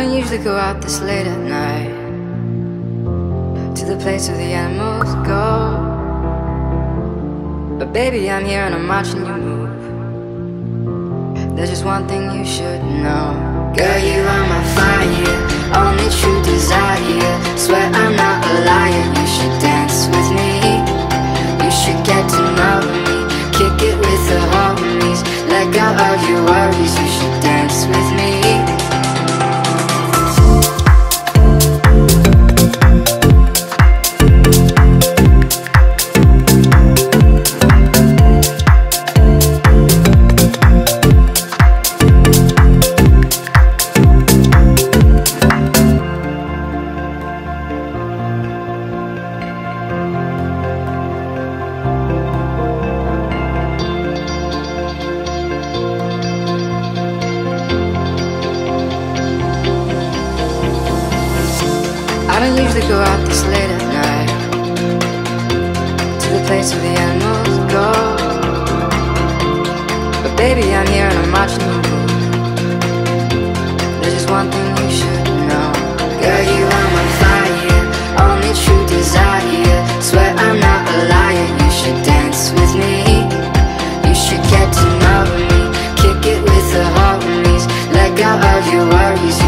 don't usually go out this late at night, to the place where the animals go. But baby, I'm here and I'm watching you move. There's just one thing you should know. Girl, you are my fire, only true desire. Swear I'm not a liar, you should dance with me. You should get to know me, kick it with the homies. Let go of your worries, you should dance with me. I don't usually go out this late at night, to the place where the animals go. But baby, I'm here and I'm watching you move. There's just one thing you should know. Girl, you are my fire, only true desire. Swear I'm not a liar, you should dance with me. You should get to know me, kick it with the homies. Let go of your worries.